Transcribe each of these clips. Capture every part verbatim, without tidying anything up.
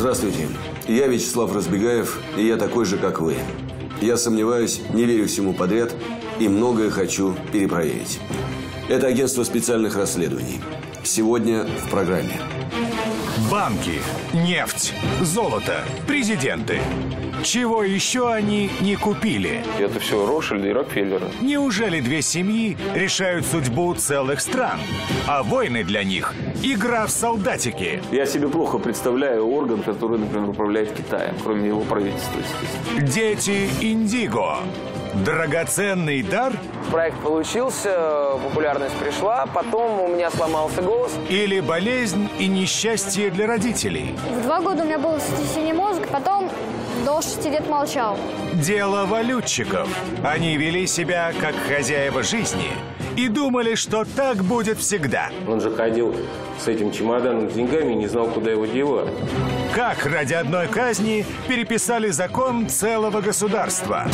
Здравствуйте. Я Вячеслав Разбегаев, и я такой же, как вы. Я сомневаюсь, не верю всему подряд и многое хочу перепроверить. Это агентство специальных расследований. Сегодня в программе. Банки, нефть, золото, президенты. Чего еще они не купили? Это все Рошель и Рокфеллеры. Неужели две семьи решают судьбу целых стран? А войны для них – игра в солдатики. Я себе плохо представляю орган, который, например, управляет Китаем, кроме его правительства. Дети Индиго. Драгоценный дар? Проект получился, популярность пришла, потом у меня сломался голос. Или болезнь и несчастье для родителей? В два года у меня было сотрясение мозга, потом до шести лет молчал. Дело валютчиков. Они вели себя как хозяева жизни и думали, что так будет всегда. Он же ходил с этим чемоданом с деньгами и не знал, куда его девать. Как ради одной казни переписали закон целого государства?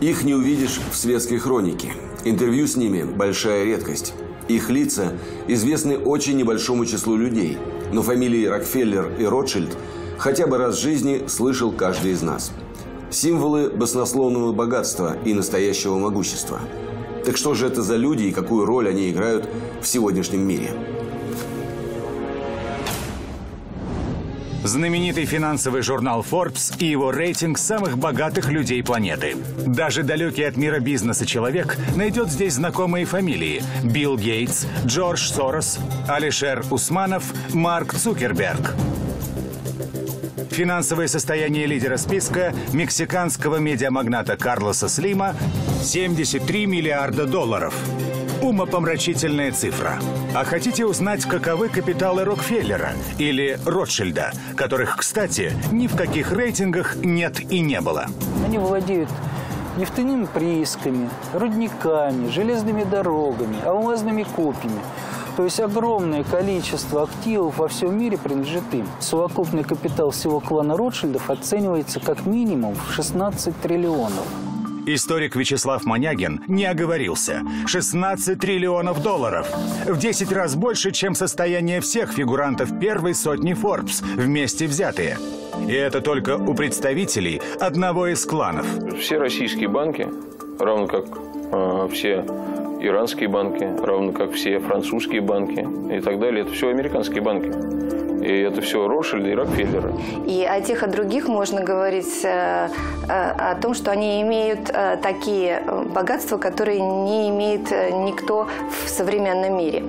Их не увидишь в светской хронике. Интервью с ними – большая редкость. Их лица известны очень небольшому числу людей, но фамилии Рокфеллер и Ротшильд хотя бы раз в жизни слышал каждый из нас. Символы баснословного богатства и настоящего могущества. Так что же это за люди и какую роль они играют в сегодняшнем мире? Знаменитый финансовый журнал Forbes и его рейтинг самых богатых людей планеты. Даже далекий от мира бизнеса человек найдет здесь знакомые фамилии: Билл Гейтс, Джордж Сорос, Алишер Усманов, Марк Цукерберг. Финансовое состояние лидера списка мексиканского медиамагната Карлоса Слима – семьдесят три миллиарда долларов. Умопомрачительная цифра. А хотите узнать, каковы капиталы Рокфеллера или Ротшильда, которых, кстати, ни в каких рейтингах нет и не было? Они владеют нефтяными приисками, рудниками, железными дорогами, алмазными копьями. То есть огромное количество активов во всем мире принадлежит им. Совокупный капитал всего клана Ротшильдов оценивается как минимум в шестнадцать триллионов. Историк Вячеслав Манягин не оговорился. шестнадцать триллионов долларов. В десять раз больше, чем состояние всех фигурантов первой сотни Forbes, вместе взятые. И это только у представителей одного из кланов. Все российские банки, равно как э, все иранские банки, равно как все французские банки и так далее, это все американские банки. И это все Рошель и Рокфеллеры. И о тех, о других можно говорить э, о том, что они имеют э, такие богатства, которые не имеет никто в современном мире.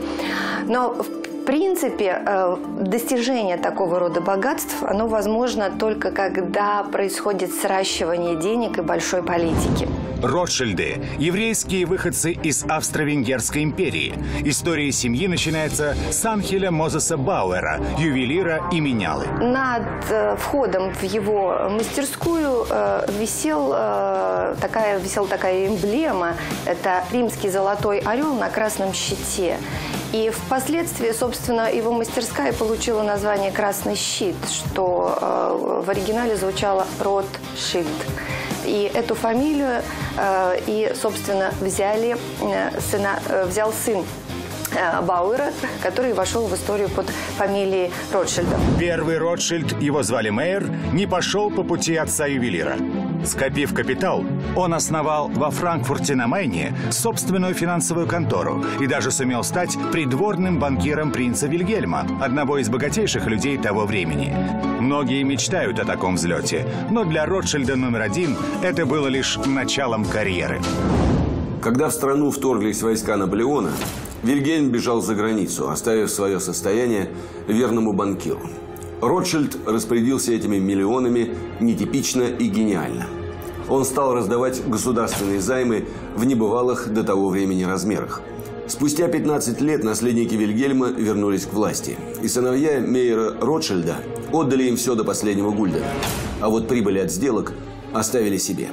Но, в принципе, э, достижение такого рода богатств, оно возможно только когда происходит сращивание денег и большой политики. Ротшильды – еврейские выходцы из Австро-Венгерской империи. История семьи начинается с Анхеля Мозеса Бауэра, ювелира и менялы. Над входом в его мастерскую висел, такая, висела такая эмблема. Это римский золотой орел на красном щите. И впоследствии, собственно, его мастерская получила название «Красный щит», что в оригинале звучало «Ротшильд». И эту фамилию э, и, собственно, взяли, э, сына, э, взял сын э, Бауэра, который вошел в историю под фамилией Ротшильда. Первый Ротшильд, его звали Мейер, не пошел по пути отца-ювелира. Скопив капитал, он основал во Франкфурте на Майне собственную финансовую контору и даже сумел стать придворным банкиром принца Вильгельма, одного из богатейших людей того времени. Многие мечтают о таком взлете, но для Ротшильда номер один это было лишь началом карьеры. Когда в страну вторглись войска Наполеона, Вильгельм бежал за границу, оставив свое состояние верному банкиру. Ротшильд распорядился этими миллионами нетипично и гениально. Он стал раздавать государственные займы в небывалых до того времени размерах. Спустя пятнадцать лет наследники Вильгельма вернулись к власти, и сыновья Мейера Ротшильда отдали им все до последнего гульдена. А вот прибыли от сделок оставили себе.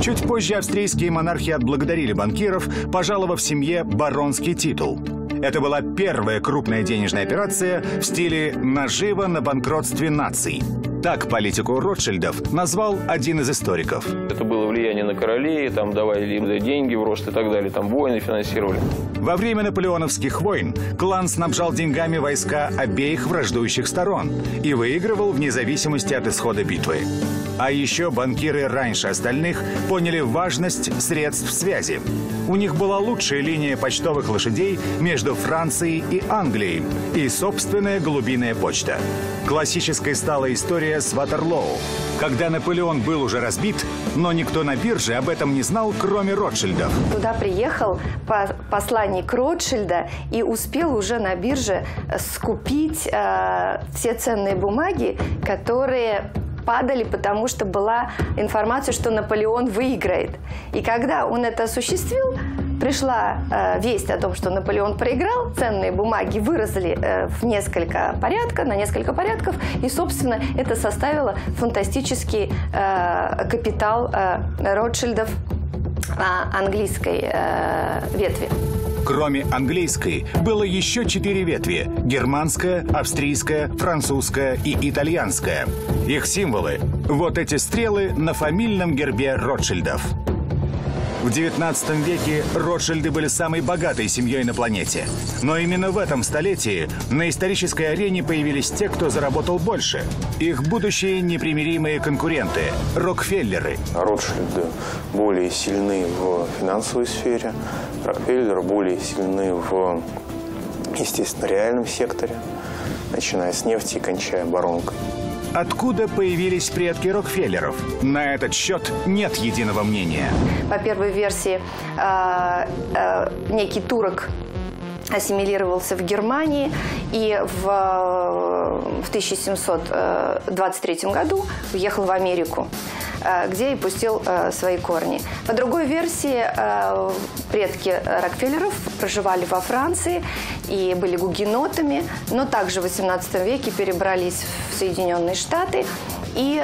Чуть позже австрийские монархи отблагодарили банкиров, пожаловав семье баронский титул. Это была первая крупная денежная операция в стиле «нажива на банкротстве наций». Так политику Ротшильдов назвал один из историков. Это было влияние на королей, там давали им деньги в рост и так далее, там войны финансировали. Во время наполеоновских войн клан снабжал деньгами войска обеих враждующих сторон и выигрывал вне зависимости от исхода битвы. А еще банкиры раньше остальных поняли важность средств связи. У них была лучшая линия почтовых лошадей между Францией и Англией и собственная голубиная почта. Классической стала история с Ватерлоу, когда Наполеон был уже разбит, но никто на бирже об этом не знал, кроме Ротшильдов. Туда приехал посланник Ротшильда и успел уже на бирже скупить э, все ценные бумаги, которые падали, потому что была информация, что Наполеон выиграет. И когда он это осуществил, пришла э, весть о том, что Наполеон проиграл, ценные бумаги выросли э, в несколько порядка, на несколько порядков, и, собственно, это составило фантастический э, капитал э, Ротшильдов э, английской э, ветви. Кроме английской, было еще четыре ветви – германская, австрийская, французская и итальянская. Их символы – вот эти стрелы на фамильном гербе Ротшильдов. В девятнадцатом веке Ротшильды были самой богатой семьей на планете. Но именно в этом столетии на исторической арене появились те, кто заработал больше. Их будущие непримиримые конкуренты – Рокфеллеры. Ротшильды более сильны в финансовой сфере, Рокфеллеры более сильны в, естественно, реальном секторе, начиная с нефти и кончая оборонкой. Откуда появились предки Рокфеллеров? На этот счет нет единого мнения. По первой версии, э, э, некий турок ассимилировался в Германии, и в, в тысяча семьсот двадцать третьем году уехал в Америку, где и пустил свои корни. По другой версии, предки Рокфеллеров проживали во Франции и были гугенотами, но также в восемнадцатом веке перебрались в Соединенные Штаты и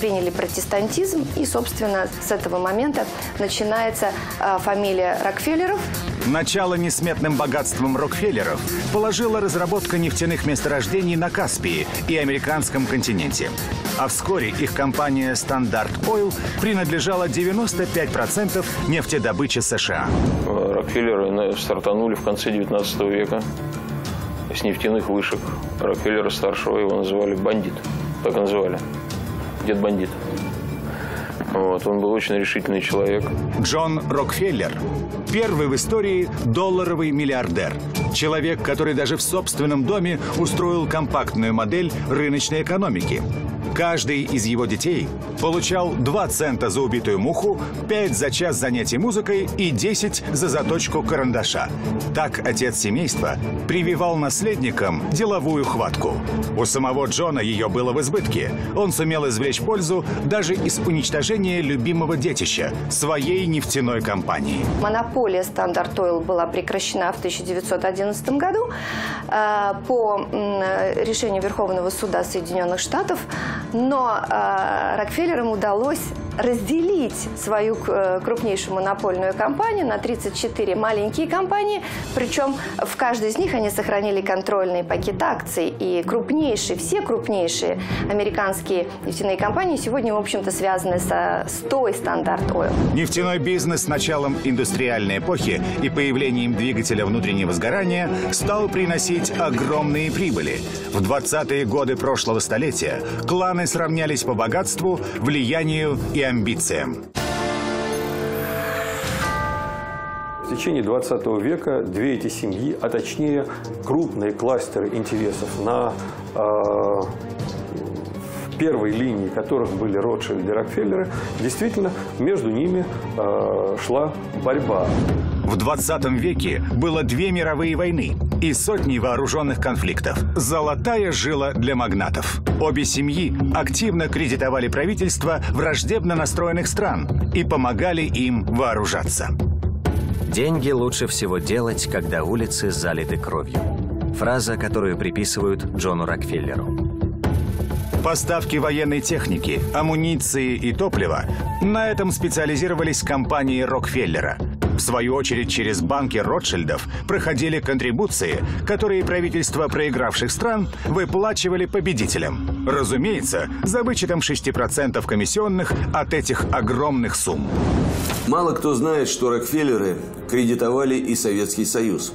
приняли протестантизм. И, собственно, с этого момента начинается фамилия Рокфеллеров. Начало несметным богатством Рокфеллеров положила разработка нефтяных месторождений на Каспии и американском континенте. А вскоре их компания «Стандарт Ойл» принадлежала девяноста пяти процентам нефтедобычи США. Рокфеллеры стартанули в конце девятнадцатого века с нефтяных вышек. Рокфеллера старшего его называли «бандит». Так называли. Дед-бандит. Вот, он был очень решительный человек. Джон Рокфеллер. Первый в истории долларовый миллиардер. Человек, который даже в собственном доме устроил компактную модель рыночной экономики. Каждый из его детей получал два цента за убитую муху, пять за час занятий музыкой и десять за заточку карандаша. Так отец семейства прививал наследникам деловую хватку. У самого Джона ее было в избытке. Он сумел извлечь пользу даже из уничтожения любимого детища – своей нефтяной компании. Монополия «Стандарт Ойл» была прекращена в тысяча девятьсот одиннадцатом году по решению Верховного суда Соединенных Штатов. Но э, Рокфеллерам удалось разделить свою э, крупнейшую монопольную компанию на тридцать четыре маленькие компании. Причем в каждой из них они сохранили контрольный пакет акций. И крупнейшие, все крупнейшие американские нефтяные компании сегодня, в общем-то, связаны со, с той «Стандарт Ойл». Нефтяной бизнес с началом индустриальной эпохи и появлением двигателя внутреннего сгорания стал приносить огромные прибыли. В двадцатые годы прошлого столетия кланы сравнялись по богатству, влиянию и амбициям. В течение двадцатого века две эти семьи, а точнее крупные кластеры интересов, на э, в первой линии которых были Ротшильды и Рокфеллеры, действительно между ними э, шла борьба. В двадцатом веке было две мировые войны и сотни вооруженных конфликтов. Золотая жила для магнатов. Обе семьи активно кредитовали правительства враждебно настроенных стран и помогали им вооружаться. Деньги лучше всего делать, когда улицы залиты кровью. Фраза, которую приписывают Джону Рокфеллеру. Поставки военной техники, амуниции и топлива — на этом специализировались компании Рокфеллера. В свою очередь, через банки Ротшильдов проходили контрибуции, которые правительства проигравших стран выплачивали победителям. Разумеется, за вычетом шести процентов комиссионных от этих огромных сумм. Мало кто знает, что Рокфеллеры кредитовали и Советский Союз.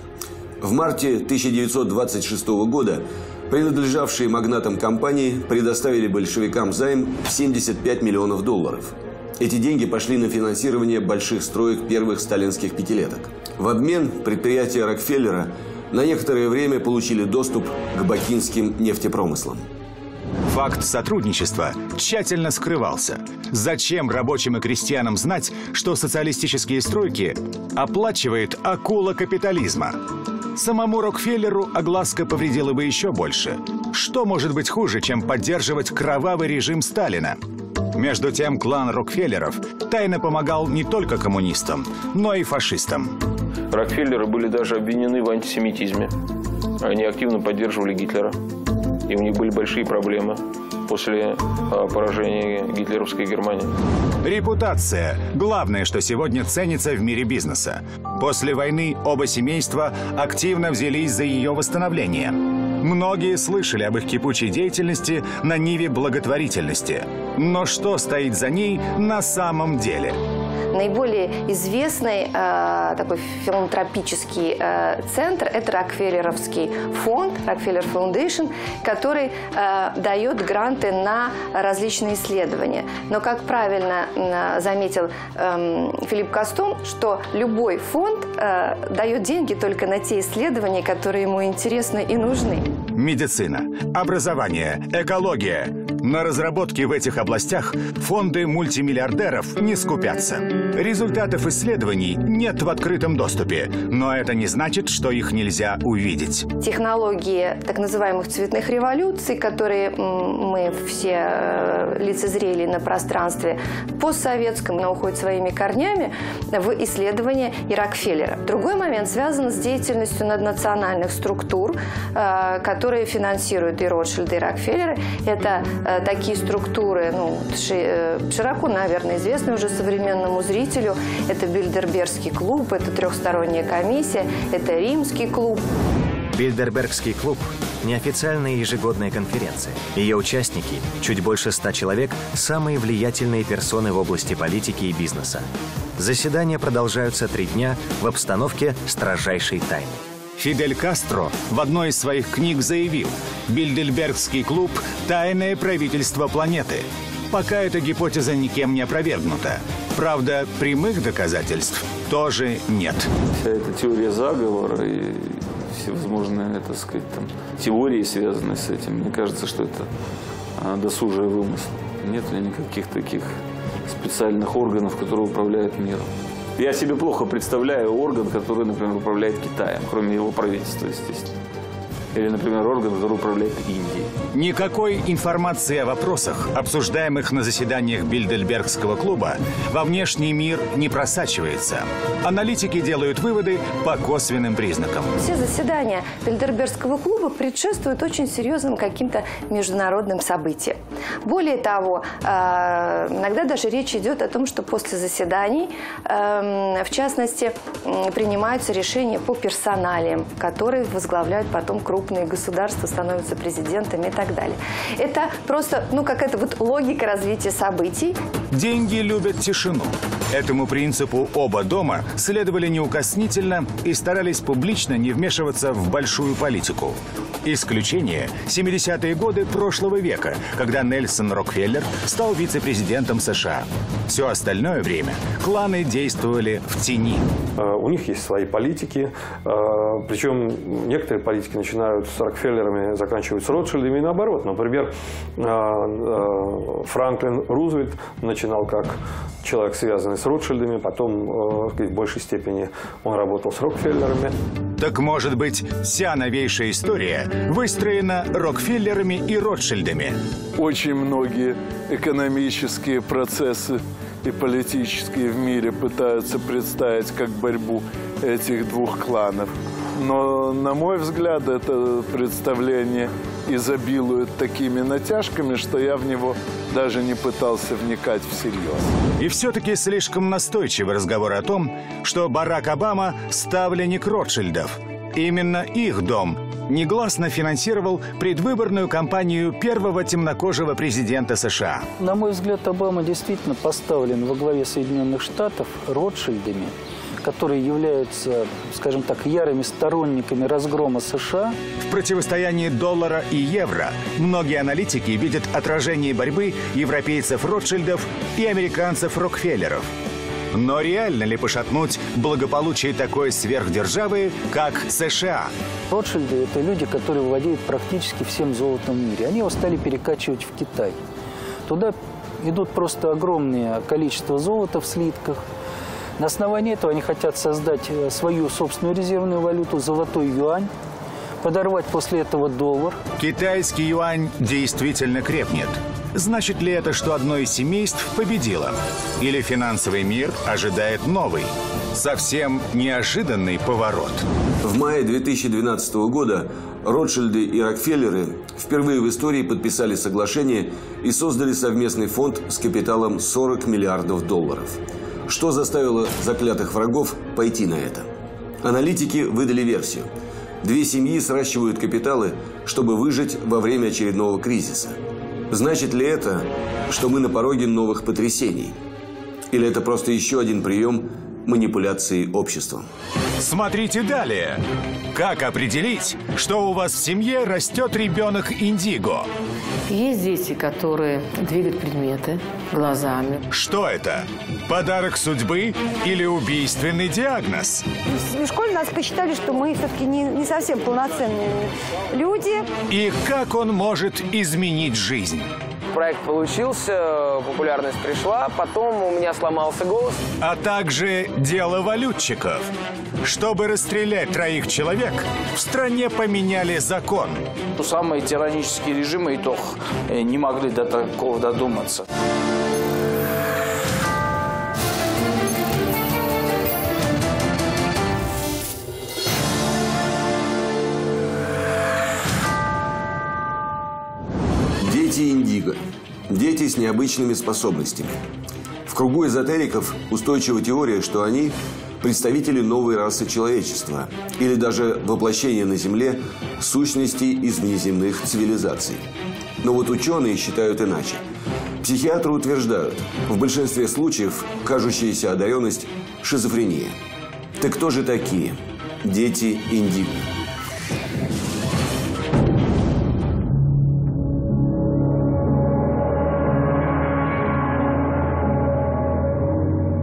В марте тысяча девятьсот двадцать шестого года принадлежавшие магнатам компании предоставили большевикам займ в семьдесят пять миллионов долларов. Эти деньги пошли на финансирование больших строек первых сталинских пятилеток. В обмен предприятия Рокфеллера на некоторое время получили доступ к бакинским нефтепромыслам. Факт сотрудничества тщательно скрывался. Зачем рабочим и крестьянам знать, что социалистические стройки оплачивает акула капитализма? Самому Рокфеллеру огласка повредила бы еще больше. Что может быть хуже, чем поддерживать кровавый режим Сталина? Между тем, клан Рокфеллеров тайно помогал не только коммунистам, но и фашистам. Рокфеллеры были даже обвинены в антисемитизме. Они активно поддерживали Гитлера. И у них были большие проблемы после а, поражения гитлеровской Германии. Репутация – главное, что сегодня ценится в мире бизнеса. После войны оба семейства активно взялись за ее восстановление. Многие слышали об их кипучей деятельности на ниве благотворительности. Но что стоит за ней на самом деле? Наиболее известный э, такой филантропический э, центр – это Рокфеллеровский фонд, Рокфеллер Фаундейшн, который э, дает гранты на различные исследования. Но, как правильно э, заметил э, Филипп Кастон, что любой фонд э, дает деньги только на те исследования, которые ему интересны и нужны. Медицина, образование, экология. На разработки в этих областях фонды мультимиллиардеров не скупятся. Результатов исследований нет в открытом доступе, но это не значит, что их нельзя увидеть. Технологии так называемых цветных революций, которые мы все лицезрели на пространстве постсоветском, но уходят своими корнями в исследования Рокфеллера. Другой момент связан с деятельностью наднациональных структур, которые финансируют и Ротшильды, и Рокфеллеры. Это такие структуры, ну, широко, наверное, известны уже современному зрителю. Это Бильдербергский клуб, это трехсторонняя комиссия, это Римский клуб. Бильдербергский клуб – неофициальная ежегодная конференция. Ее участники, чуть больше ста человек, самые влиятельные персоны в области политики и бизнеса. Заседания продолжаются три дня в обстановке строжайшей тайны. Фидель Кастро в одной из своих книг заявил: «Бильдербергский клуб – тайное правительство планеты». Пока эта гипотеза никем не опровергнута. Правда, прямых доказательств тоже нет. Вся эта теория заговора и всевозможные, так сказать, там, теории, связанные с этим, мне кажется, что это досужий вымысел. Нет никаких таких специальных органов, которые управляют миром. Я себе плохо представляю орган, который, например, управляет Китаем, кроме его правительства, естественно. Или, например, орган, который управляет Индией. Никакой информации о вопросах, обсуждаемых на заседаниях Бильдербергского клуба, во внешний мир не просачивается. Аналитики делают выводы по косвенным признакам. Все заседания Бильдербергского клуба предшествуют очень серьезным каким-то международным событиям. Более того, иногда даже речь идет о том, что после заседаний, в частности, принимаются решения по персоналиям, которые возглавляют потом круг. Крупные государства становятся президентами и так далее. Это просто, ну, какая-то вот логика развития событий. Деньги любят тишину. Этому принципу оба дома следовали неукоснительно и старались публично не вмешиваться в большую политику. Исключение – семидесятые годы прошлого века, когда Нельсон Рокфеллер стал вице-президентом США. Все остальное время кланы действовали в тени. У них есть свои политики, причем некоторые политики начинают с Рокфеллерами, заканчивают с Ротшильдами и наоборот. Например, Франклин Рузвельт начинал как человек, связанный с Ротшильдами, потом в большей степени он работал с Рокфеллерами. Так, может быть, вся новейшая история выстроена Рокфеллерами и Ротшильдами? Очень многие экономические процессы и политические в мире пытаются представить как борьбу этих двух кланов. Но, на мой взгляд, это представление изобилует такими натяжками, что я в него даже не пытался вникать всерьез. И все-таки слишком настойчивы разговоры о том, что Барак Обама – ставленник Ротшильдов. Именно их дом негласно финансировал предвыборную кампанию первого темнокожего президента США. На мой взгляд, Обама действительно поставлен во главе Соединенных Штатов Ротшильдами, которые являются, скажем так, ярыми сторонниками разгрома США. В противостоянии доллара и евро многие аналитики видят отражение борьбы европейцев Ротшильдов и американцев Рокфеллеров. Но реально ли пошатнуть благополучие такой сверхдержавы, как США? Ротшильды – это люди, которые владеют практически всем золотом в мире. Они его стали перекачивать в Китай. Туда идут просто огромное количество золота в слитках. На основании этого они хотят создать свою собственную резервную валюту – золотой юань, подорвать после этого доллар. Китайский юань действительно крепнет. Значит ли это, что одно из семейств победило? Или финансовый мир ожидает новый, совсем неожиданный поворот? В мае две тысячи двенадцатого года Ротшильды и Рокфеллеры впервые в истории подписали соглашение и создали совместный фонд с капиталом сорок миллиардов долларов. Что заставило заклятых врагов пойти на это? Аналитики выдали версию. Две семьи сращивают капиталы, чтобы выжить во время очередного кризиса. Значит ли это, что мы на пороге новых потрясений? Или это просто еще один прием манипуляции обществом? Смотрите далее. Как определить, что у вас в семье растет ребенок Индиго? Есть дети, которые двигают предметы глазами. Что это? Подарок судьбы или убийственный диагноз? В школе нас посчитали, что мы все-таки не, не совсем полноценные люди. И как он может изменить жизнь? Проект получился, популярность пришла, потом у меня сломался голос. А также дело валютчиков. Чтобы расстрелять троих человек, в стране поменяли закон. То самые тиранические режимы и то не могли до такого додуматься. Дети Индиго. Дети с необычными способностями. В кругу эзотериков устойчива теория, что они – представители новой расы человечества или даже воплощение на Земле сущностей из внеземных цивилизаций. Но вот ученые считают иначе. Психиатры утверждают, в большинстве случаев кажущаяся одаренность – шизофрения. Так кто же такие дети Индиго?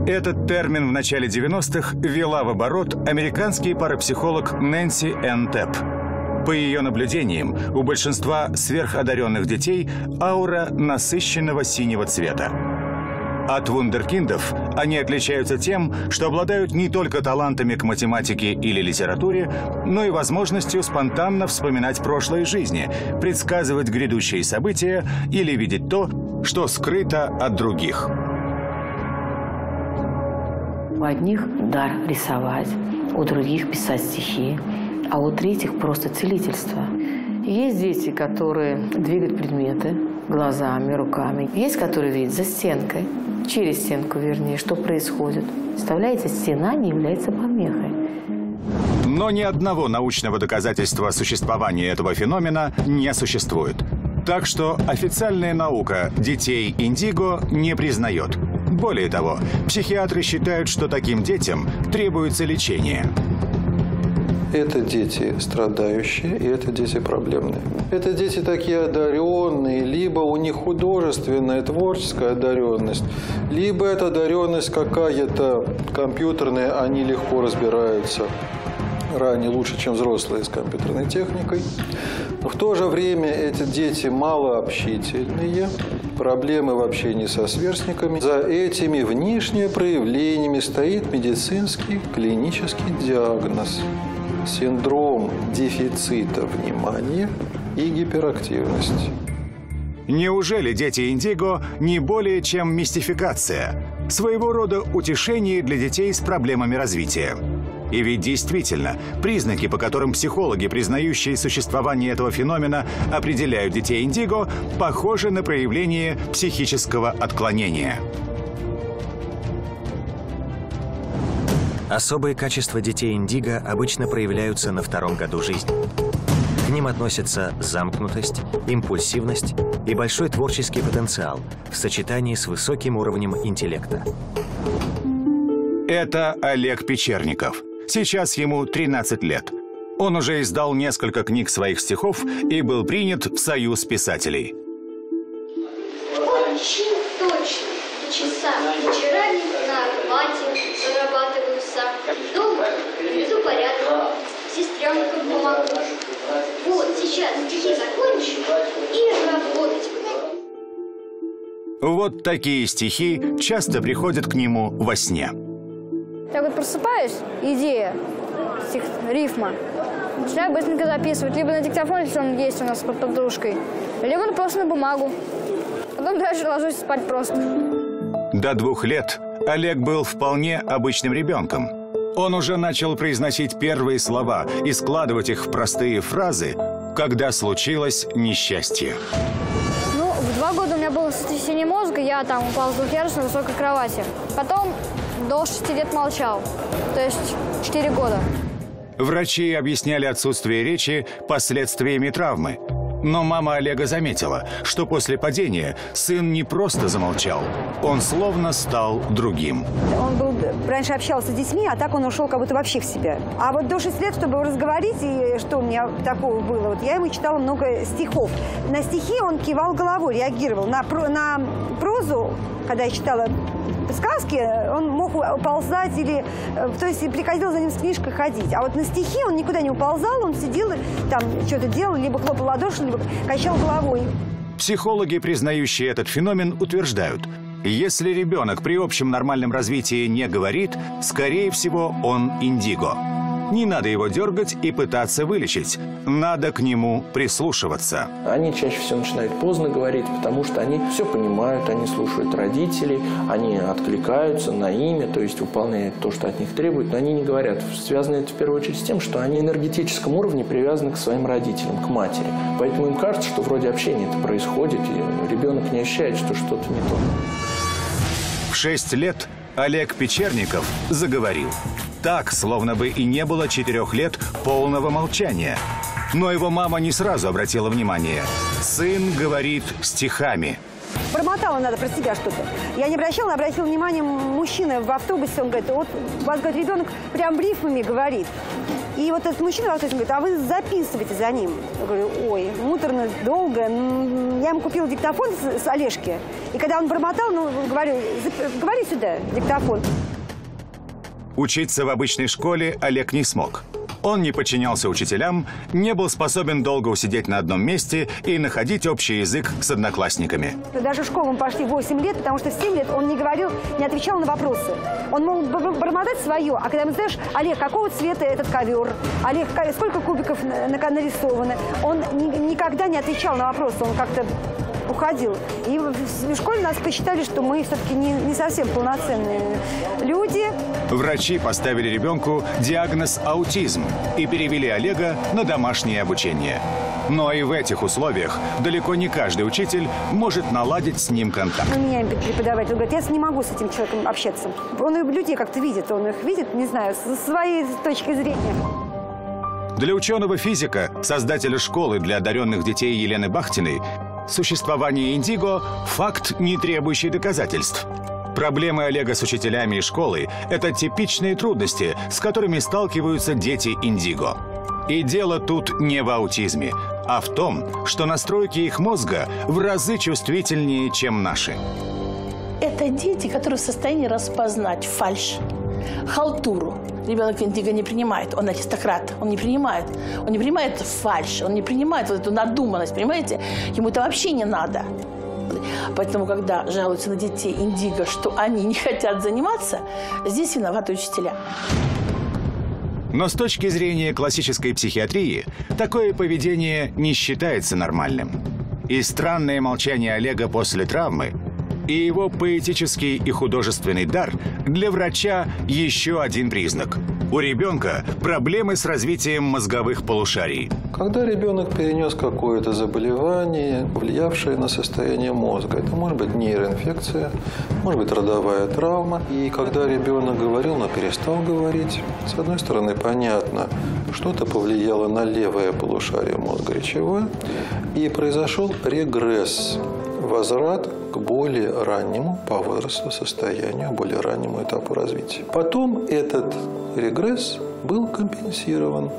Этот термин в начале девяностых ввела в оборот американский парапсихолог Нэнси Энтеп. По ее наблюдениям, у большинства сверходаренных детей аура насыщенного синего цвета. От вундеркиндов они отличаются тем, что обладают не только талантами к математике или литературе, но и возможностью спонтанно вспоминать прошлые жизни, предсказывать грядущие события или видеть то, что скрыто от других. У одних дар рисовать, у других писать стихи, а у третьих просто целительство. Есть дети, которые двигают предметы глазами, руками. Есть, которые видят за стенкой, через стенку вернее, что происходит. Представляете, стена не является помехой. Но ни одного научного доказательства существования этого феномена не существует. Так что официальная наука детей Индиго не признает. Более того, психиатры считают, что таким детям требуется лечение. Это дети страдающие, и это дети проблемные. Это дети такие одаренные, либо у них художественная, творческая одаренность, либо это одаренность какая-то компьютерная, они легко разбираются ранее, лучше, чем взрослые с компьютерной техникой. Но в то же время эти дети малообщительные, проблемы в общении со сверстниками. За этими внешними проявлениями стоит медицинский клинический диагноз – синдром дефицита внимания и гиперактивность. Неужели дети Индиго не более чем мистификация, своего рода утешение для детей с проблемами развития? И ведь действительно, признаки, по которым психологи, признающие существование этого феномена, определяют детей индиго, похожи на проявление психического отклонения. Особые качества детей индиго обычно проявляются на втором году жизни. К ним относятся замкнутость, импульсивность и большой творческий потенциал в сочетании с высоким уровнем интеллекта. Это Олег Печерников. Сейчас ему тринадцать лет. Он уже издал несколько книг своих стихов и был принят в Союз писателей. Вот сейчас стихи закончу и работать. Вот такие стихи часто приходят к нему во сне. Так вот просыпаюсь, идея, стих, рифма. Начинаю быстренько записывать, либо на диктофон, если он есть у нас под подружкой, либо просто на бумагу. Потом дальше ложусь спать просто. До двух лет Олег был вполне обычным ребенком. Он уже начал произносить первые слова и складывать их в простые фразы, когда случилось несчастье. Ну, в два года у меня было сотрясение мозга, я там упал с двух ярусов на высокой кровати. Потом до шести лет молчал, то есть четыре года. Врачи объясняли отсутствие речи последствиями травмы. Но мама Олега заметила, что после падения сын не просто замолчал, он словно стал другим. Он был, раньше общался с детьми, а так он ушел как будто вообще в себя. А вот до шести лет, чтобы разговорить, и что у меня такого было, вот я ему читала много стихов. На стихи он кивал головой, реагировал. На, про, на прозу, когда я читала сказки, он мог уползать, или, то есть приходил за ним с книжкой ходить. А вот на стихи он никуда не уползал, он сидел, там что-то делал, либо хлопал ладоши, либо качал головой. Психологи, признающие этот феномен, утверждают, если ребенок при общем нормальном развитии не говорит, скорее всего, он индиго. Не надо его дергать и пытаться вылечить. Надо к нему прислушиваться. Они чаще всего начинают поздно говорить, потому что они все понимают, они слушают родителей, они откликаются на имя, то есть выполняют то, что от них требуют, но они не говорят. Связано это в первую очередь с тем, что они на энергетическом уровне привязаны к своим родителям, к матери. Поэтому им кажется, что вроде общения это происходит, и ребенок не ощущает, что что-то не то. В шесть лет Олег Печерников заговорил. Так, словно бы и не было четырех лет полного молчания. Но его мама не сразу обратила внимание. Сын говорит стихами. Промотала надо про себя что-то. Я не обращала, но обратила внимание мужчина в автобусе. Он говорит, вот у вас, говорит, ребенок прям рифмами говорит. И вот этот мужчина в автобусе говорит, а вы записываете за ним. Я говорю, ой, муторно, долго. Я ему купила диктофон с Олежки. И когда он промотал, ну, говорю, говори сюда, диктофон. Учиться в обычной школе Олег не смог. Он не подчинялся учителям, не был способен долго усидеть на одном месте и находить общий язык с одноклассниками. Даже в школу мы пошли в восемь лет, потому что в семь лет он не говорил, не отвечал на вопросы. Он мог бормотать свое, а когда ему знаешь, Олег, какого цвета этот ковер, Олег, сколько кубиков нарисовано, он никогда не отвечал на вопросы, он как-то уходил. И в школе нас посчитали, что мы все-таки не, не совсем полноценные люди. Врачи поставили ребенку диагноз аутизм и перевели Олега на домашнее обучение. Но и в этих условиях далеко не каждый учитель может наладить с ним контакт. У меня преподаватель говорит, я не могу с этим человеком общаться. Он людей как-то видит, он их видит, не знаю, со своей точки зрения. Для ученого-физика, создателя школы для одаренных детей Елены Бахтиной, существование индиго – факт, не требующий доказательств. Проблемы Олега с учителями и школой – это типичные трудности, с которыми сталкиваются дети индиго. И дело тут не в аутизме, а в том, что настройки их мозга в разы чувствительнее, чем наши. Это дети, которые в состоянии распознать фальшь, халтуру. Ребенок индиго не принимает, он аристократ, он не принимает. Он не принимает фальшь, он не принимает вот эту надуманность, понимаете? Ему это вообще не надо. Поэтому, когда жалуются на детей индиго, что они не хотят заниматься, здесь виноваты учителя. Но с точки зрения классической психиатрии, такое поведение не считается нормальным. И странное молчание Олега после травмы, и его поэтический и художественный дар для врача еще один признак – у ребенка проблемы с развитием мозговых полушарий. Когда ребенок перенес какое-то заболевание, влиявшее на состояние мозга, это может быть нейроинфекция, может быть родовая травма. И когда ребенок говорил, но перестал говорить, с одной стороны, понятно, что-то повлияло на левое полушарие мозга речевое, и произошел регресс. Возврат к более раннему по возрасту состоянию, более раннему этапу развития. Потом этот регресс был компенсирован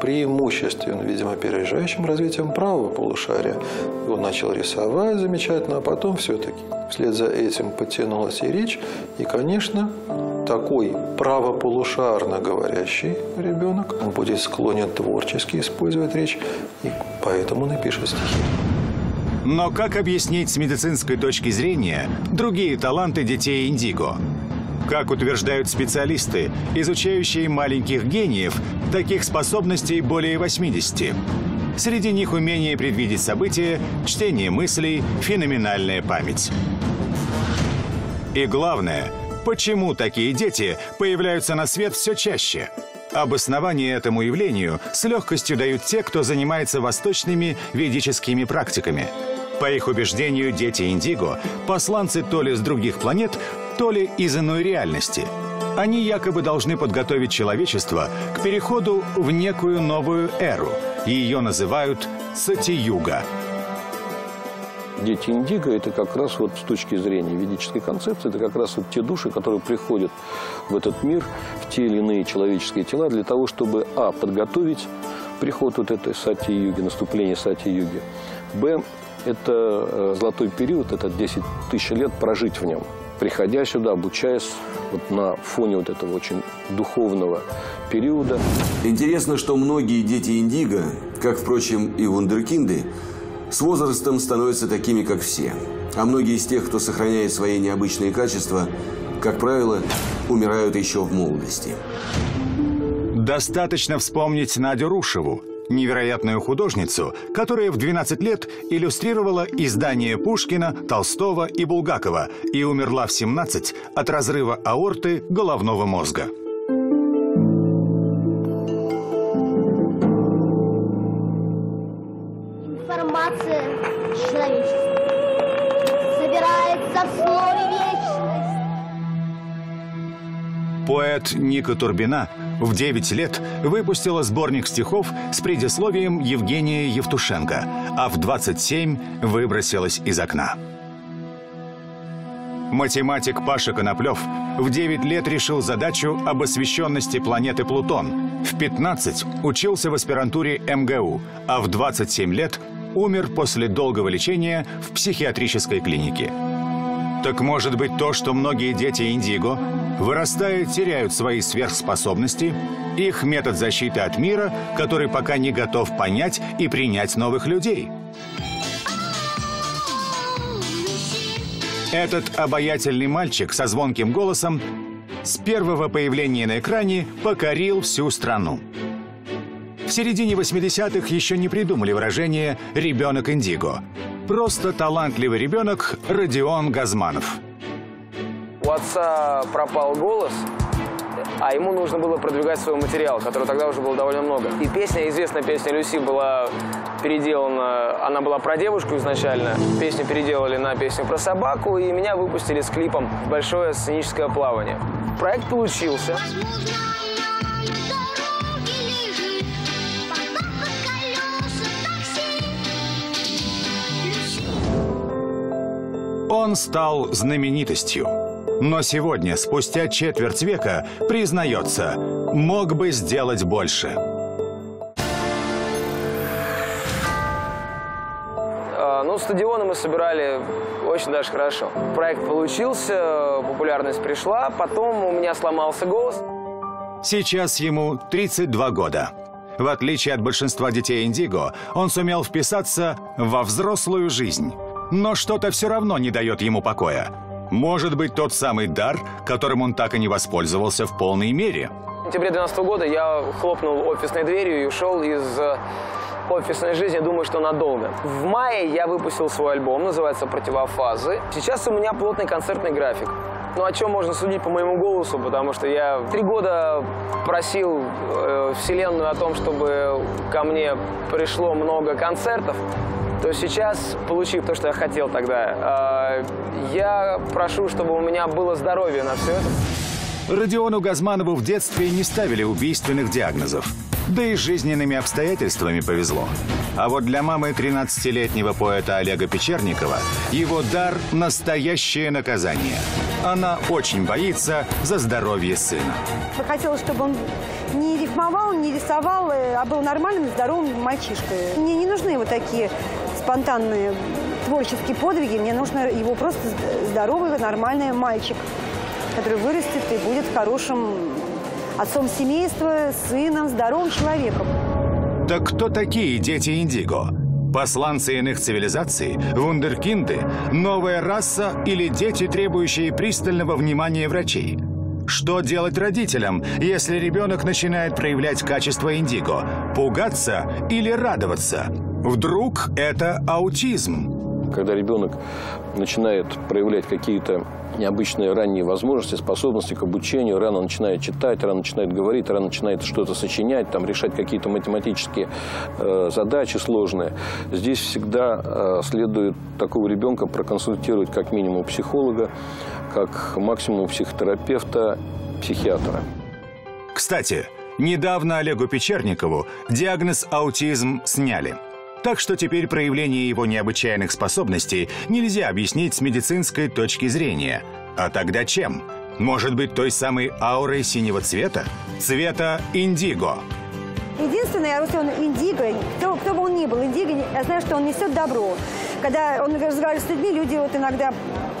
преимущественно, видимо, опережающим развитием правого полушария. Он начал рисовать замечательно, а потом все-таки вслед за этим подтянулась и речь. И, конечно, такой правополушарно говорящий ребенок, он будет склонен творчески использовать речь, и поэтому напишет стихи. Но как объяснить с медицинской точки зрения другие таланты детей Индиго? Как утверждают специалисты, изучающие маленьких гениев, таких способностей более восьмидесяти. Среди них умение предвидеть события, чтение мыслей, феноменальная память. И главное, почему такие дети появляются на свет все чаще? Обоснование этому явлению с легкостью дают те, кто занимается восточными ведическими практиками. По их убеждению, дети Индиго – посланцы то ли с других планет, то ли из иной реальности. Они якобы должны подготовить человечество к переходу в некую новую эру. Ее называют Сати-юга. Дети Индиго – это как раз вот с точки зрения ведической концепции, это как раз вот те души, которые приходят в этот мир, в те или иные человеческие тела, для того, чтобы, а, подготовить приход вот этой сати-юги, наступление сати-юги, б, это золотой период, это десять тысяч лет прожить в нем, приходя сюда, обучаясь вот на фоне вот этого очень духовного периода. Интересно, что многие дети Индиго, как, впрочем, и вундеркинды, с возрастом становятся такими, как все. А многие из тех, кто сохраняет свои необычные качества, как правило, умирают еще в молодости. Достаточно вспомнить Надю Рушеву, невероятную художницу, которая в двенадцать лет иллюстрировала издания Пушкина, Толстого и Булгакова и умерла в семнадцать от разрыва аорты головного мозга. Поэт Ника Турбина в девять лет выпустила сборник стихов с предисловием Евгения Евтушенко, а в двадцать семь выбросилась из окна. Математик Паша Коноплев в девять лет решил задачу об освещенности планеты Плутон, в пятнадцать учился в аспирантуре эм гэ у, а в двадцать семь лет умер после долгого лечения в психиатрической клинике. Так может быть то, что многие дети Индиго, вырастая, теряют свои сверхспособности, их метод защиты от мира, который пока не готов понять и принять новых людей? Этот обаятельный мальчик со звонким голосом с первого появления на экране покорил всю страну. В середине восьмидесятых еще не придумали выражение «ребенок Индиго». Просто талантливый ребенок Родион Газманов. У отца пропал голос, а ему нужно было продвигать свой материал, который тогда уже было довольно много. И песня, известная песня «Люси» была переделана, она была про девушку изначально. Песню переделали на песню про собаку, и меня выпустили с клипом «Большое сценическое плавание». Проект получился. Он стал знаменитостью. Но сегодня, спустя четверть века, признается, мог бы сделать больше. А, ну, стадионы мы собирали очень даже хорошо. Проект получился, популярность пришла, потом у меня сломался голос. Сейчас ему тридцать два года. В отличие от большинства детей Индиго, он сумел вписаться во взрослую жизнь. Но что-то все равно не дает ему покоя. Может быть, тот самый дар, которым он так и не воспользовался в полной мере. В сентябре две тысячи двенадцатого года я хлопнул офисной дверью и ушел из офисной жизни, думаю, что надолго. В мае я выпустил свой альбом, называется «Противофазы». Сейчас у меня плотный концертный график. Ну, о чем можно судить по моему голосу, потому что я три года просил э, Вселенную о том, чтобы ко мне пришло много концертов, то сейчас, получив то, что я хотел тогда, э, я прошу, чтобы у меня было здоровье на все это. Родиону Газманову в детстве не ставили убийственных диагнозов, да и с жизненными обстоятельствами повезло. А вот для мамы тринадцатилетнего поэта Олега Печерникова его дар – настоящее наказание. Она очень боится за здоровье сына. Я хотела, чтобы он не рифмовал, не рисовал, а был нормальным, здоровым мальчишкой. Мне не нужны вот такие спонтанные творческие подвиги. Мне нужно его просто здоровый, нормальный мальчик, который вырастет и будет хорошим отцом семейства, сыном, здоровым человеком. Так кто такие дети Индиго? Посланцы иных цивилизаций? Вундеркинды? Новая раса или дети, требующие пристального внимания врачей? Что делать родителям, если ребенок начинает проявлять качество Индиго? Пугаться или радоваться? Вдруг это аутизм? Когда ребенок начинает проявлять какие-то необычные ранние возможности, способности к обучению, рано начинает читать, рано начинает говорить, рано начинает что-то сочинять, там, решать какие-то математические э, задачи сложные. Здесь всегда э, следует такого ребенка проконсультировать как минимум психолога, как максимум психотерапевта, психиатра. Кстати, недавно Олегу Печерникову диагноз аутизм сняли. Так что теперь проявление его необычайных способностей нельзя объяснить с медицинской точки зрения. А тогда чем? Может быть, той самой аурой синего цвета? Цвета индиго. Единственное, если он индиго, кто, кто бы он ни был, индиго, я знаю, что он несет добро. Когда он разговаривает с людьми, люди вот иногда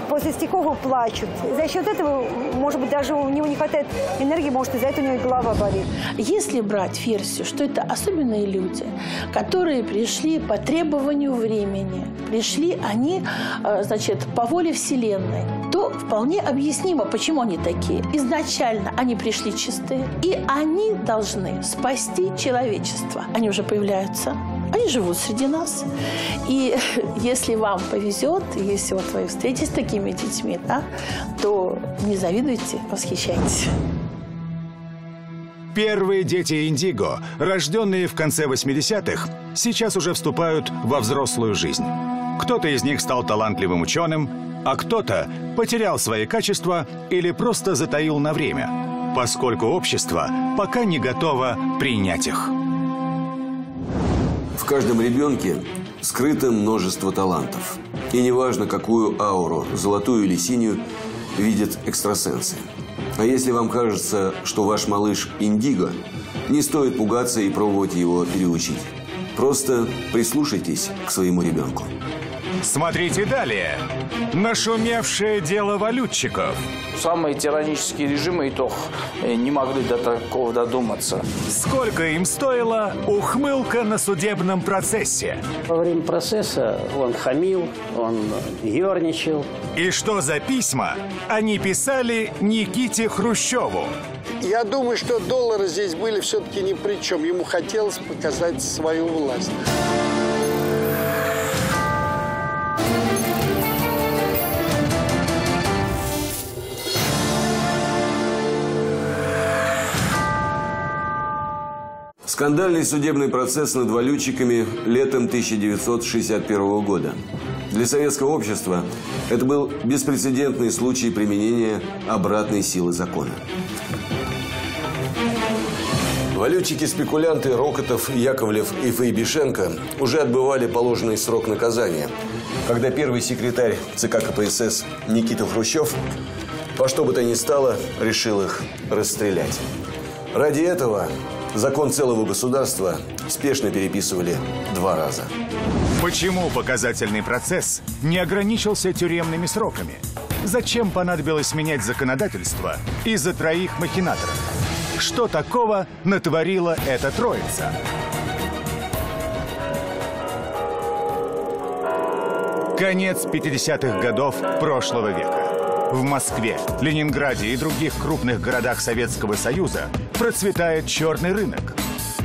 после стихов плачут. За счет этого, может быть, даже у него не хватает энергии, может, из-за этого у него голова болит. Если брать версию, что это особенные люди, которые пришли по требованию времени, пришли они, значит, по воле Вселенной, то вполне объяснимо, почему они такие. Изначально они пришли чистые, и они должны спасти человечество. Они уже появляются. Они живут среди нас. И если вам повезет, если вот вы встретитесь с такими детьми, да, то не завидуйте, восхищайтесь. Первые дети Индиго, рожденные в конце восьмидесятых, сейчас уже вступают во взрослую жизнь. Кто-то из них стал талантливым ученым, а кто-то потерял свои качества или просто затаил на время, поскольку общество пока не готово принять их. В каждом ребенке скрыто множество талантов. И неважно, какую ауру, золотую или синюю, видят экстрасенсы. А если вам кажется, что ваш малыш индиго, не стоит пугаться и пробовать его переучить. Просто прислушайтесь к своему ребенку. Смотрите далее. Нашумевшее дело валютчиков. Самые тиранические режимы и то не могли до такого додуматься. Сколько им стоила ухмылка на судебном процессе? Во время процесса он хамил, он ерничал. И что за письма они писали Никите Хрущеву? Я думаю, что доллары здесь были все-таки ни при чем. Ему хотелось показать свою власть. Скандальный судебный процесс над валютчиками летом тысяча девятьсот шестьдесят первого года. Для советского общества это был беспрецедентный случай применения обратной силы закона. Валютчики-спекулянты Рокотов, Яковлев и Файбишенко уже отбывали положенный срок наказания, когда первый секретарь ЦК КПСС Никита Хрущев во что бы то ни стало решил их расстрелять. Ради этого закон целого государства спешно переписывали два раза. Почему показательный процесс не ограничился тюремными сроками? Зачем понадобилось менять законодательство из-за троих махинаторов? Что такого натворила эта троица? Конец пятидесятых годов прошлого века. В Москве, Ленинграде и других крупных городах Советского Союза процветает черный рынок.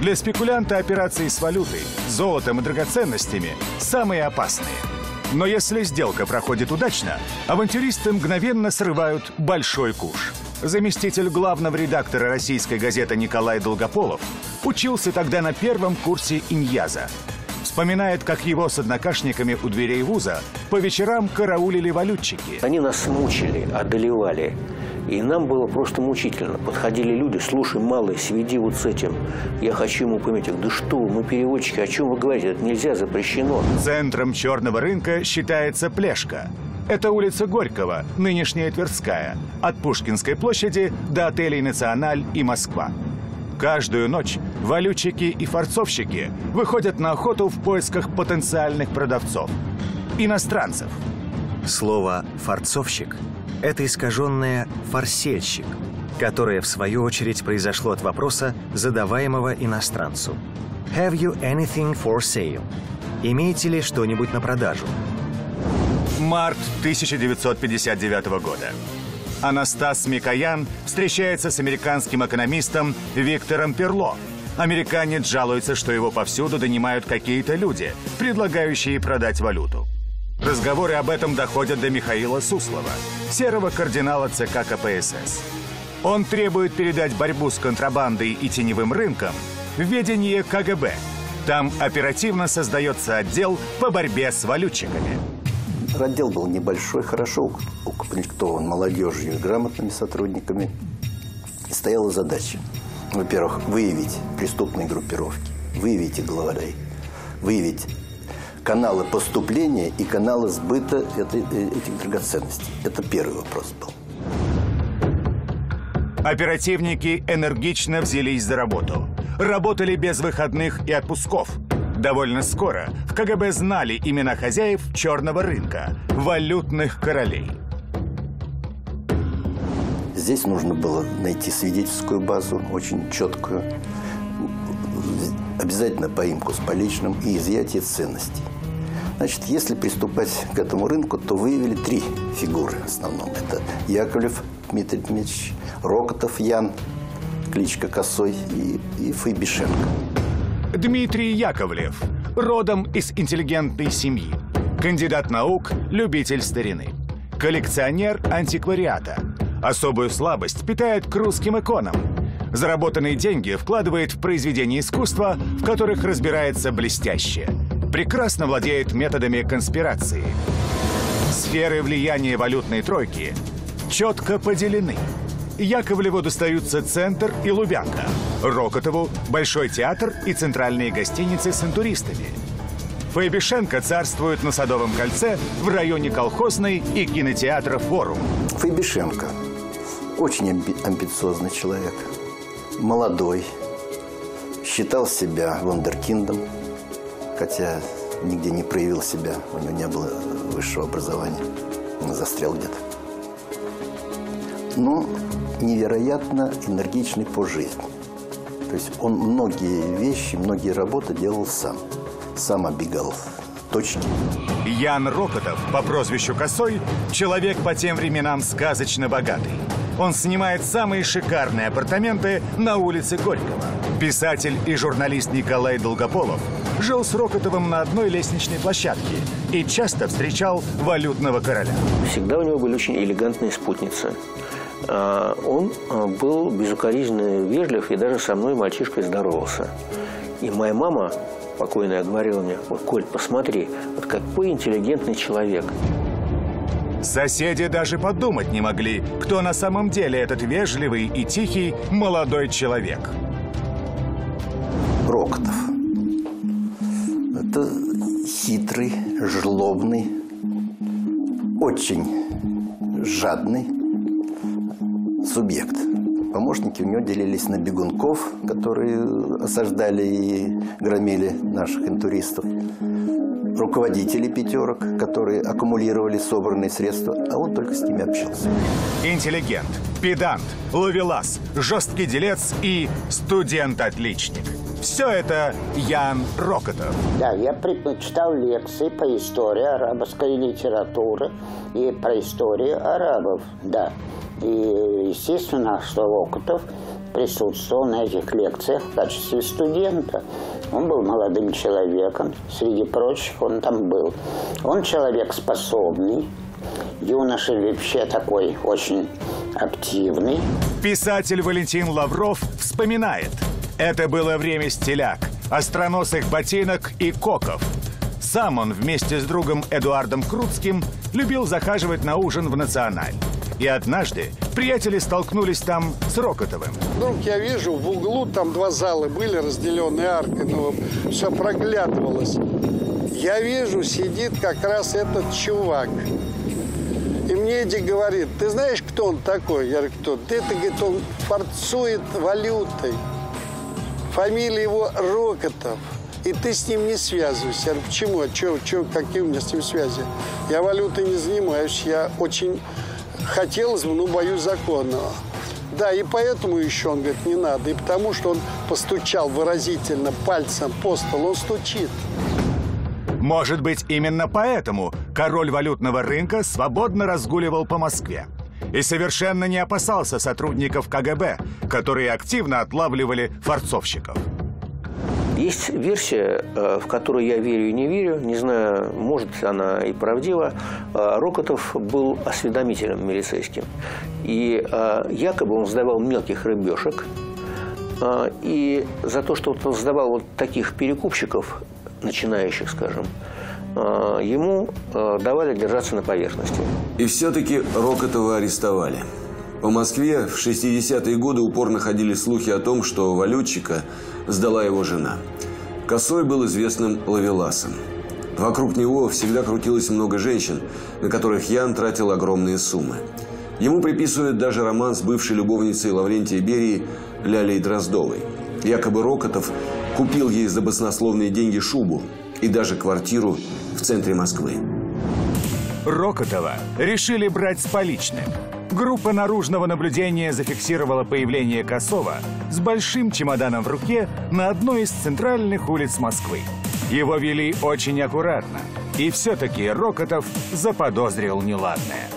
Для спекулянта операции с валютой, золотом и драгоценностями самые опасные. Но если сделка проходит удачно, авантюристы мгновенно срывают большой куш. Заместитель главного редактора российской газеты Николай Долгополов учился тогда на первом курсе иньяза. Вспоминает, как его с однокашниками у дверей вуза по вечерам караулили валютчики. Они нас мучили, одолевали. И нам было просто мучительно. Подходили люди: слушай, малый, сведи вот с этим. Я хочу ему пометить. Да что вы, мы переводчики, о чем вы говорите? Это нельзя, запрещено. Центром черного рынка считается Плешка. Это улица Горького, нынешняя Тверская, от Пушкинской площади до отелей «Националь» и «Москва». Каждую ночь валютчики и форцовщики выходят на охоту в поисках потенциальных продавцов – иностранцев. Слово «форцовщик» – это искаженное «форсельщик», которое, в свою очередь, произошло от вопроса, задаваемого иностранцу. «Have you anything for sale?» – «Имеете ли что-нибудь на продажу?» Март тысяча девятьсот пятьдесят девятого года. Анастас Микоян встречается с американским экономистом Виктором Перло. Американец жалуется, что его повсюду донимают какие-то люди, предлагающие продать валюту. Разговоры об этом доходят до Михаила Суслова, серого кардинала ЦК КПСС. Он требует передать борьбу с контрабандой и теневым рынком в ведение КГБ. Там оперативно создается отдел по борьбе с валютчиками. Отдел был небольшой, хорошо укомплектован молодежью и грамотными сотрудниками. И стояла задача, во-первых, выявить преступные группировки, выявить их главарей, выявить каналы поступления и каналы сбыта этих драгоценностей. Это первый вопрос был. Оперативники энергично взялись за работу. Работали без выходных и отпусков. Довольно скоро в КГБ знали имена хозяев черного рынка – валютных королей. Здесь нужно было найти свидетельскую базу, очень четкую, обязательно поимку с поличным и изъятие ценностей. Значит, если приступать к этому рынку, то выявили три фигуры в основном. Это Яковлев Дмитрий Дмитриевич, Рокотов Ян, кличка Косой, и, и Файбишенко. Дмитрий Яковлев, родом из интеллигентной семьи, кандидат наук, любитель старины, коллекционер антиквариата. Особую слабость питает к русским иконам. Заработанные деньги вкладывает в произведения искусства, в которых разбирается блестяще. Прекрасно владеет методами конспирации. Сферы влияния валютной тройки четко поделены. Яковлеву достаются Центр и Лубянка, Рокотову – Большой театр и центральные гостиницы с интуристами. Файбишенко царствует на Садовом кольце, в районе Колхозной и кинотеатра «Форум». Файбишенко – очень амби амбициозный человек, молодой, считал себя вундеркиндом, хотя нигде не проявил себя, у него не было высшего образования, он застрял где-то. Но невероятно энергичный по жизни. То есть он многие вещи, многие работы делал сам. Сам оббегал точки. Ян Рокотов по прозвищу Косой – человек по тем временам сказочно богатый. Он снимает самые шикарные апартаменты на улице Горького. Писатель и журналист Николай Долгополов жил с Рокотовым на одной лестничной площадке и часто встречал валютного короля. Всегда у него были очень элегантные спутницы. Он был безукоризненно вежлив и даже со мной, мальчишкой, здоровался. И моя мама, покойная, говорила мне: вот, Коль, посмотри, вот какой интеллигентный человек. Соседи даже подумать не могли, кто на самом деле этот вежливый и тихий молодой человек. Рокотов. Это хитрый, жлобный, очень жадный субъект. Помощники у него делились на бегунков, которые осаждали и громили наших интуристов, руководители пятерок, которые аккумулировали собранные средства, а он только с ними общался. Интеллигент, педант, ловелас, жесткий делец и студент-отличник. Все это Ян Рокотов. Да, я предпочитал лекции по истории арабской литературы и про историю арабов, да. И естественно, что Рокотов присутствовал на этих лекциях в качестве студента. Он был молодым человеком, среди прочих он там был. Он человек способный, юноша вообще такой очень активный. Писатель Валентин Лавров вспоминает. Это было время стиляк, остроносых ботинок и коков. Сам он вместе с другом Эдуардом Крутским любил захаживать на ужин в Националь. И однажды приятели столкнулись там с Рокотовым. Вдруг я вижу, в углу там два зала были разделенные аркой, но все проглядывалось. Я вижу, сидит как раз этот чувак. И мне Эдик говорит: ты знаешь, кто он такой? Я говорю: кто? Да это, говорит, он форцует валютой. Фамилия его Рокотов. И ты с ним не связывайся. Я говорю: почему? А чё, чё, какие у меня с ним связи? Я валютой не занимаюсь. Я очень хотелось бы, но боюсь законного. Да, и поэтому еще он говорит: не надо. И потому что он постучал выразительно пальцем по столу, он стучит. Может быть, именно поэтому король валютного рынка свободно разгуливал по Москве и совершенно не опасался сотрудников ка гэ бэ, которые активно отлавливали форцовщиков. Есть версия, в которую я верю и не верю, не знаю, может она и правдива. Рокотов был осведомителем милицейским. И якобы он сдавал мелких рыбешек. И за то, что он сдавал вот таких перекупщиков, начинающих, скажем, ему давали держаться на поверхности. И все-таки Рокотова арестовали. По Москве в шестидесятые годы упорно ходили слухи о том, что валютчика сдала его жена. Косой был известным ловеласом. Вокруг него всегда крутилось много женщин, на которых Ян тратил огромные суммы. Ему приписывают даже роман с бывшей любовницей Лаврентия Берии Лялей Дроздовой. Якобы Рокотов купил ей за баснословные деньги шубу и даже квартиру в центре Москвы. Рокотова решили брать с поличным. Группа наружного наблюдения зафиксировала появление Косова с большим чемоданом в руке на одной из центральных улиц Москвы. Его вели очень аккуратно, и все-таки Рокотов заподозрил неладное.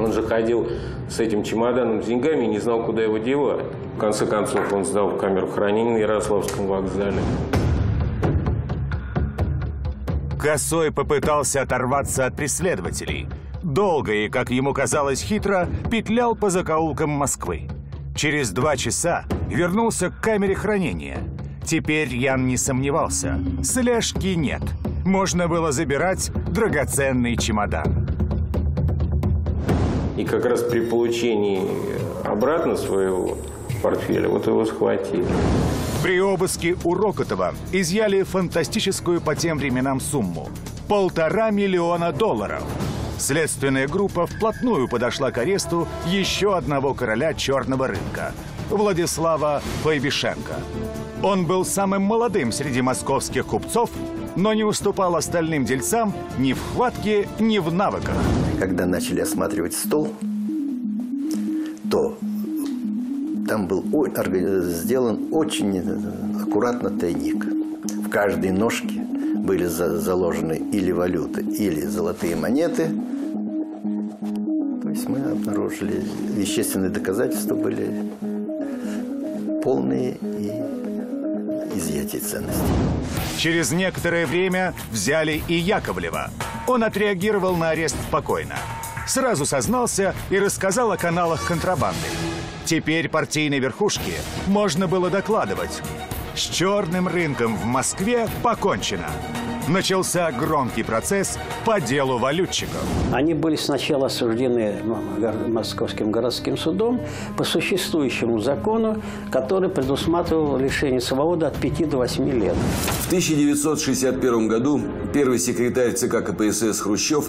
Он же ходил с этим чемоданом с деньгами и не знал, куда его девать. В конце концов, он сдал в камеру хранения на Ярославском вокзале. Косой попытался оторваться от преследователей. Долго и, как ему казалось, хитро петлял по закоулкам Москвы. Через два часа вернулся к камере хранения. Теперь Ян не сомневался. Слежки нет. Можно было забирать драгоценный чемодан. И как раз при получении обратно своего портфеля вот его схватили. При обыске у Рокотова изъяли фантастическую по тем временам сумму – полтора миллиона долларов. Следственная группа вплотную подошла к аресту еще одного короля черного рынка – Владислава Файбишенко. Он был самым молодым среди московских купцов, но не уступал остальным дельцам ни в хватке, ни в навыках. Когда начали осматривать стол, то там был сделан очень аккуратно тайник. В каждой ножке были заложены или валюты, или золотые монеты. То есть мы обнаружили, вещественные доказательства были полные и изъятие ценностей. Через некоторое время взяли и Яковлева. Он отреагировал на арест спокойно. Сразу сознался и рассказал о каналах контрабанды. Теперь партийной верхушке можно было докладывать. С черным рынком в Москве покончено. Начался громкий процесс по делу валютчиков. Они были сначала осуждены Московским городским судом по существующему закону, который предусматривал лишение свободы от пяти до восьми лет. В тысяча девятьсот шестьдесят первом году первый секретарь цэ ка ка пэ эс эс Хрущев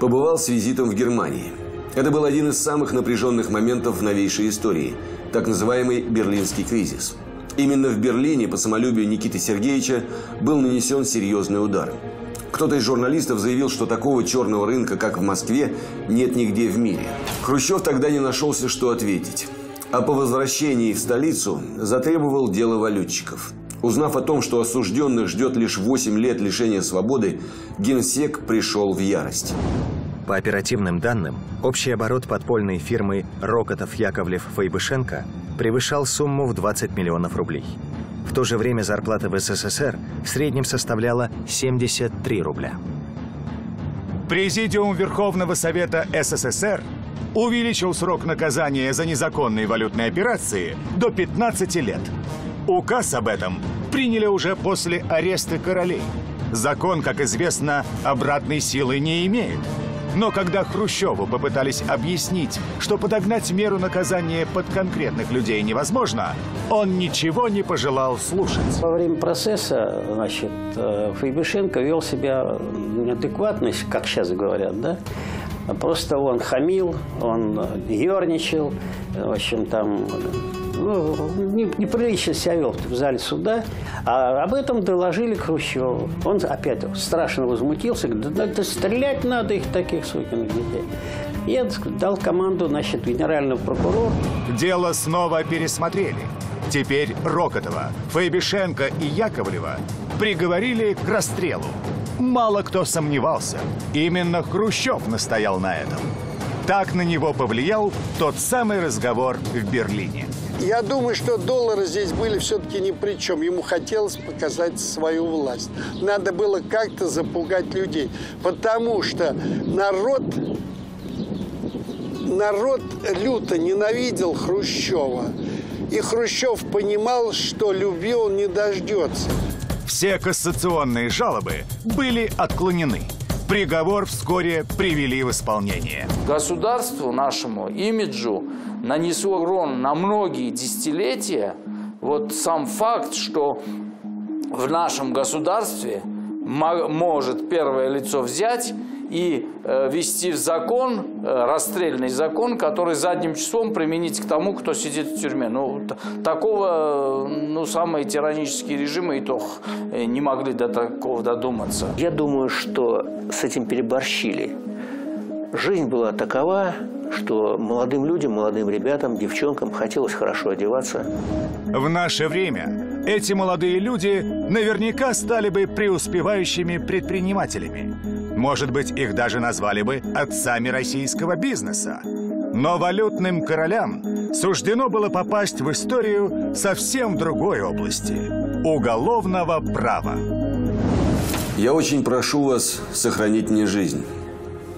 побывал с визитом в Германии. Это был один из самых напряженных моментов в новейшей истории, так называемый «Берлинский кризис». Именно в Берлине по самолюбию Никиты Сергеевича был нанесен серьезный удар. Кто-то из журналистов заявил, что такого черного рынка, как в Москве, нет нигде в мире. Хрущев тогда не нашелся, что ответить. А по возвращении в столицу затребовал дело валютчиков. Узнав о том, что осужденных ждет лишь восемь лет лишения свободы, генсек пришел в ярость. По оперативным данным, общий оборот подпольной фирмы Рокотов, Яковлев, Файбишенко превышал сумму в двадцать миллионов рублей. В то же время зарплата в СССР в среднем составляла семьдесят три рубля. Президиум Верховного Совета СССР увеличил срок наказания за незаконные валютные операции до пятнадцати лет. Указ об этом приняли уже после ареста королей. Закон, как известно, обратной силы не имеет. Но когда Хрущеву попытались объяснить, что подогнать меру наказания под конкретных людей невозможно, он ничего не пожелал слушать. Во время процесса, значит, Файбишенко вел себя неадекватно, как сейчас говорят, да? Просто он хамил, он ерничал, в общем, там... Ну, неприлично себя вел в зале суда, а об этом доложили Хрущеву. Он опять страшно возмутился, говорит, да, да стрелять надо их таких сукиных детей. Я дал команду, значит, генеральному прокурору. Дело снова пересмотрели. Теперь Рокотова, Файбишенко и Яковлева приговорили к расстрелу. Мало кто сомневался, именно Хрущев настоял на этом. Так на него повлиял тот самый разговор в Берлине. Я думаю, что доллары здесь были все-таки ни при чем. Ему хотелось показать свою власть. Надо было как-то запугать людей. Потому что народ, народ люто ненавидел Хрущева. И Хрущев понимал, что любви он не дождется. Все кассационные жалобы были отклонены. Приговор вскоре привели в исполнение. Государству, нашему имиджу, нанесло урон на многие десятилетия. Вот сам факт, что в нашем государстве может первое лицо взять и ввести в закон, расстрельный закон, который задним числом применить к тому, кто сидит в тюрьме. Ну, такого, ну, самые тиранические режимы и то не могли до такого додуматься. Я думаю, что с этим переборщили. Жизнь была такова, что молодым людям, молодым ребятам, девчонкам хотелось хорошо одеваться. В наше время эти молодые люди наверняка стали бы преуспевающими предпринимателями. Может быть, их даже назвали бы отцами российского бизнеса. Но валютным королям суждено было попасть в историю совсем другой области – уголовного права. Я очень прошу вас сохранить мне жизнь.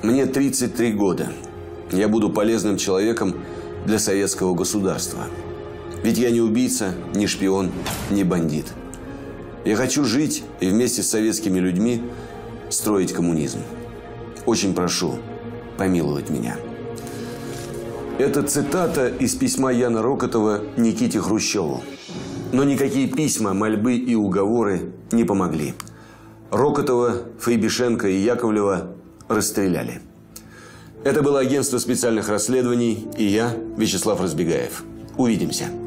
Мне тридцать три года. Я буду полезным человеком для советского государства. Ведь я не убийца, не шпион, не бандит. Я хочу жить и вместе с советскими людьми строить коммунизм. Очень прошу помиловать меня. Это цитата из письма Яна Рокотова Никите Хрущеву. Но никакие письма, мольбы и уговоры не помогли. Рокотова, Файбишенко и Яковлева расстреляли. Это было агентство специальных расследований и я, Вячеслав Разбегаев. Увидимся.